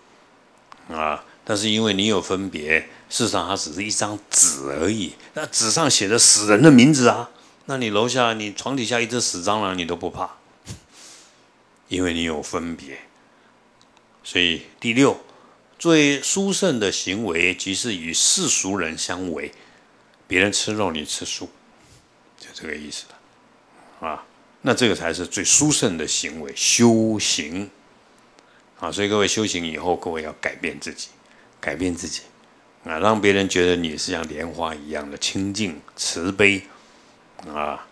啊，但是因为你有分别，事实上它只是一张纸而已。那纸上写着死人的名字啊，那你楼下、你床底下一只死蟑螂，你都不怕。 因为你有分别，所以第6，最殊胜的行为，即是与世俗人相违。别人吃肉，你吃素，就这个意思了。啊，那这个才是最殊胜的行为，修行啊。所以各位修行以后，各位要改变自己，改变自己啊，让别人觉得你是像莲花一样的清净慈悲啊。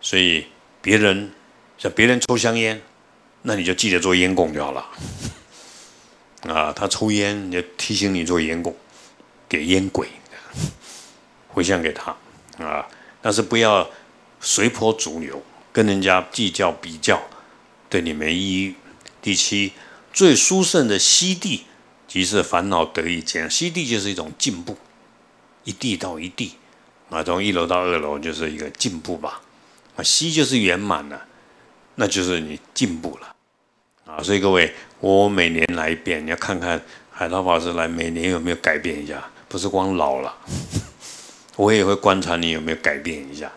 所以别人像别人抽香烟，那你就记得做烟供就好了啊。他抽烟，你就提醒你做烟供，给烟鬼回向给他啊。但是不要随波逐流，跟人家计较比较，对你没意义。第7，最殊胜的悉地，即是烦恼得以减。悉地就是一种进步，一地到一地啊，从1楼到2楼就是一个进步吧。啊，悉就是圆满了，那就是你进步了啊。所以各位，我每年来一遍，你要看看海涛法师来每年有没有改变一下，不是光老了。我也会观察你有没有改变一下，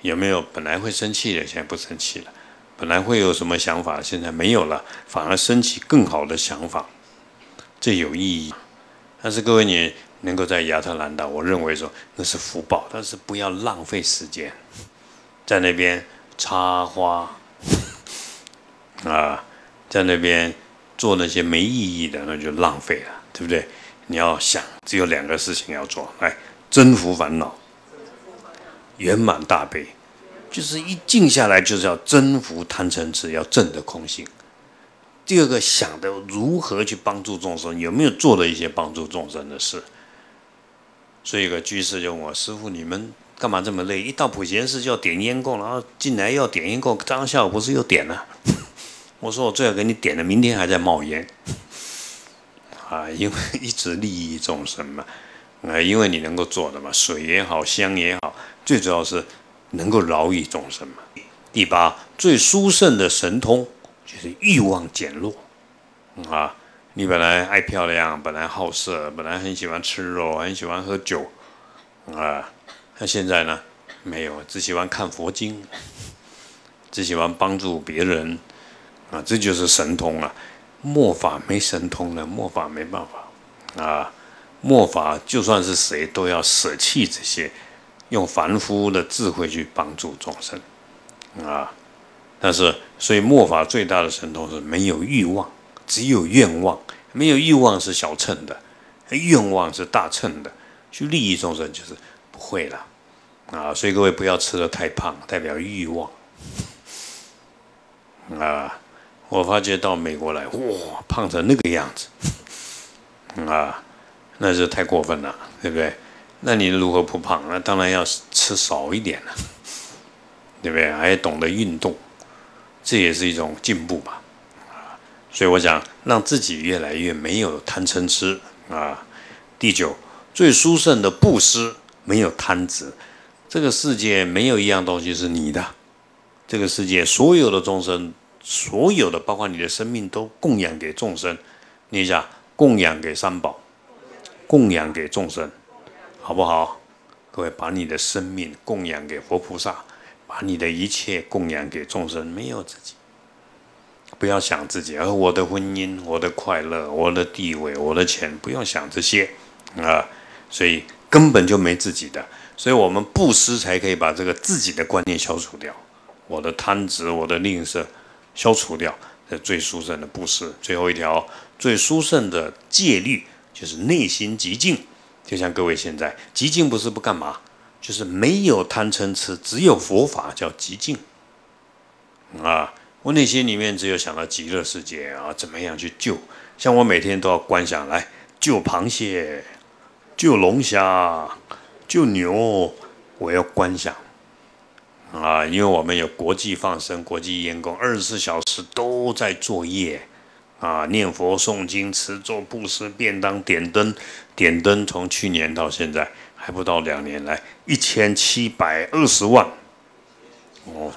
有没有本来会生气的，现在不生气了；本来会有什么想法，现在没有了，反而升起更好的想法，这有意义。但是各位，你能够在亚特兰大，我认为说那是福报，但是不要浪费时间在那边插花啊，在那边做那些没意义的，那就浪费了，对不对？你要想，只有2个事情要做，来。征服烦恼，圆满大悲，就是一静下来就是要征服贪嗔痴，要证得空性。第2个，想的如何去帮助众生，有没有做了一些帮助众生的事。所以有个居士就问我，师父你们干嘛这么累？一到普贤寺就要点烟供，然后进来要点烟供，刚刚下午不是又点了？我说我最好给你点了，明天还在冒烟啊，因为一直利益众生嘛。因为你能够做的嘛，水也好，香也好，最主要是能够饶益众生嘛。第8，最殊胜的神通就是欲望减弱啊。你本来爱漂亮，本来好色，本来很喜欢吃肉，很喜欢喝酒啊，那现在呢，没有，只喜欢看佛经，只喜欢帮助别人啊，这就是神通啊。末法没神通了，末法没办法啊。末法就算是谁都要舍弃这些，用凡夫的智慧去帮助众生啊。但是所以末法最大的神通是没有欲望，只有愿望。没有欲望是小乘的，愿望是大乘的，去利益众生就是不会了啊。所以各位不要吃得太胖，代表欲望啊。我发觉到美国来，哇，胖成那个样子啊，那是太过分了，对不对？那你如何不胖？那当然要吃少一点了，对不对？还懂得运动，这也是一种进步吧。所以我想让自己越来越没有贪嗔痴啊。第9，最殊胜的布施，没有贪执。这个世界没有一样东西是你的，这个世界所有的众生，所有的包括你的生命都供养给众生。你想供养给三宝，供养给众生，好不好？各位，把你的生命供养给佛菩萨，把你的一切供养给众生，没有自己，不要想自己。而我的婚姻、我的快乐、我的地位、我的钱，不用想这些啊。所以根本就没自己的，所以我们布施才可以把这个自己的观念消除掉，我的贪执、我的吝啬消除掉，这最殊胜的布施。最后1条，最殊胜的戒律。就是内心极静，就像各位现在极静不是不干嘛，就是没有贪嗔痴，只有佛法叫极静啊。我内心里面只有想到极乐世界啊，怎么样去救？像我每天都要观想，来救螃蟹、救龙虾、救牛，我要观想啊，因为我们有国际放生、国际烟供，24小时都在作业。啊，念佛、诵经、持咒、布施、便当、点灯，点灯从去年到现在还不到2年来，1720万，哦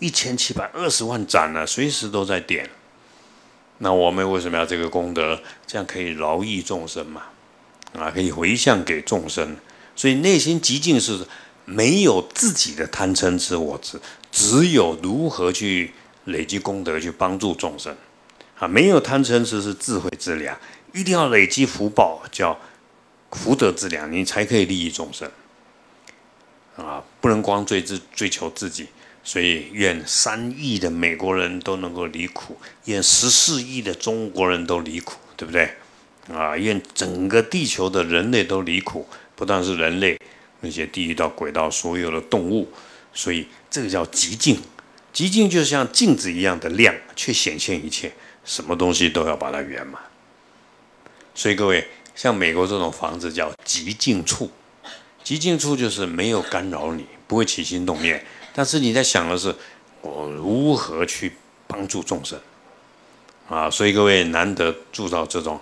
，1720万盏了，随时都在点。那我们为什么要这个功德？这样可以饶益众生嘛，啊，可以回向给众生。所以内心极静是没有自己的贪嗔痴我执，只有如何去累积功德去帮助众生。啊，没有贪嗔痴是智慧之粮，一定要累积福报，叫福德之粮，你才可以利益众生啊！不能光追求自己，所以，愿3亿的美国人都能够离苦，愿14亿的中国人都离苦，对不对？啊，愿整个地球的人类都离苦，不但是人类，那些地狱道、鬼道所有的动物。所以，这个叫极境。极境就像镜子一样的亮，却显现一切，什么东西都要把它圆满。所以，各位，像美国这种房子叫极境处。极境处就是没有干扰你，不会起心动念。 但是你在想的是，我如何去帮助众生啊？所以各位难得住到这种，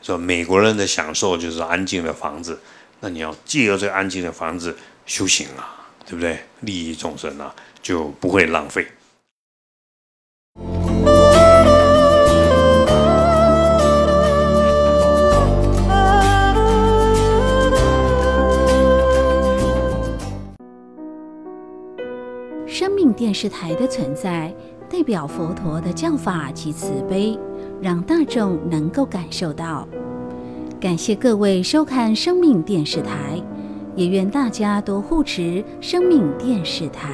说美国人的享受就是安静的房子，那你要借由这个安静的房子修行啊，对不对？利益众生啊，就不会浪费。电视台的存在代表佛陀的教法及慈悲，让大众能够感受到。感谢各位收看生命电视台，也愿大家多护持生命电视台。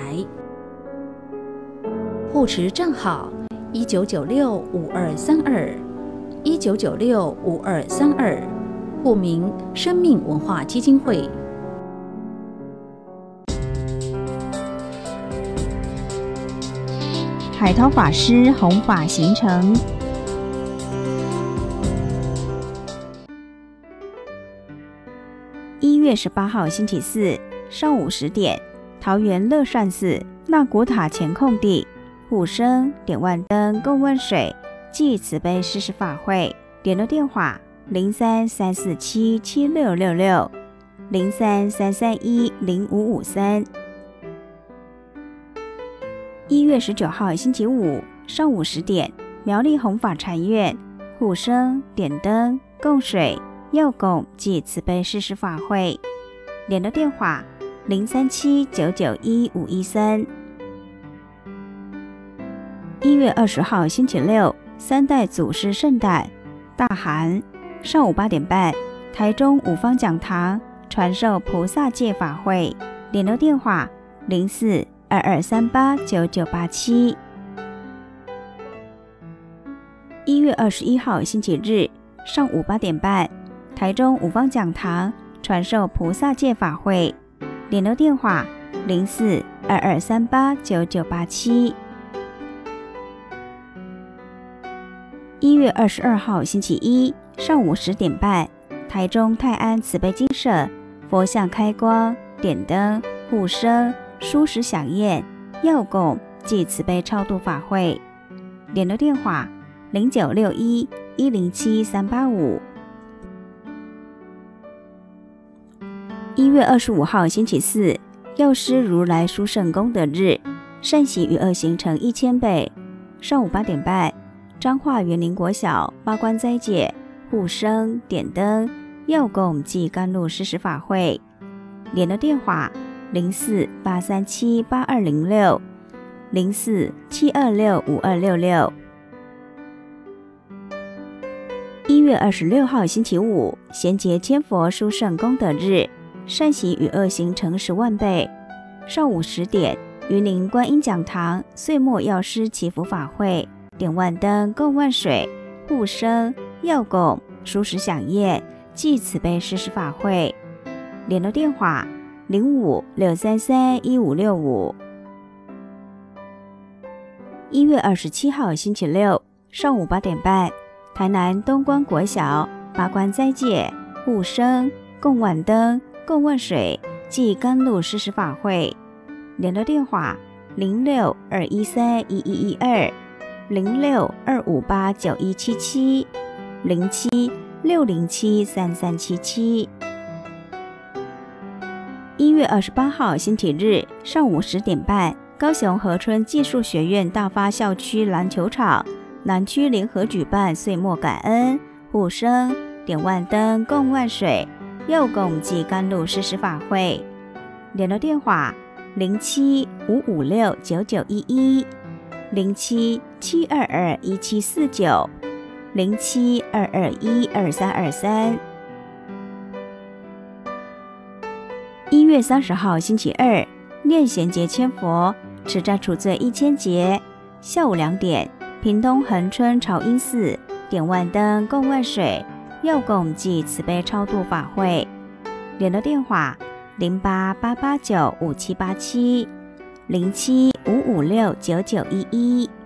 护持账号：19965232，19965232，户名：生命文化基金会。海涛法师弘法行程，1月18号星期四上午10点，桃园乐善寺纳古塔前空地护生点万灯供万水祭慈悲施食法会，联络电话0334776666，0333105553。 1月19号星期五上午10点，苗栗弘法禅院护生点灯供水药供及慈悲施食法会，联络电话0379915513。1月20号星期六三代祖师圣诞大寒，上午8点半，台中五方讲堂传授菩萨戒法会，联络电话0422389987。1月21号星期日上午8点半，台中五方讲堂传授菩萨戒法会，联络电话0422389987。1月22号星期一上午10点半，台中泰安慈悲精舍佛像开光点灯护生殊食飨宴药供及慈悲超度法会，联络电话0961107385。1月25号星期四，药师如来殊胜功德日，善习与恶行程1000倍。上午8点半，彰化园林国小八关斋戒护生点灯药供及甘露施食法会，联络电话0483782060，0472652666。1月26号星期五，贤劫千佛殊胜功德日，善习与恶行程10万倍。上午10点，云林观音讲堂岁末药师祈福法会，点万灯供万水护生药供殊食飨宴祭慈悲施食法会，联络电话0563315655。1月27号星期六上午8点半，台南东光国小八关斋戒护生供万灯供万水及甘露施食法会，联络电话0621311112，0625891777，0760733777。1月28号星期日上午10点半，高雄和春技术学院大发校区篮球场南区联合举办岁末感恩护生点万灯供万水药供及甘露施食法会，联络电话0755699110，0772214749，0722122323。1月30号星期二，念贤劫千佛此债处罪1000节。下午2点，屏东恒春朝音寺点万灯、供万水，又共济慈悲超度法会。联络电话088895787，075569911。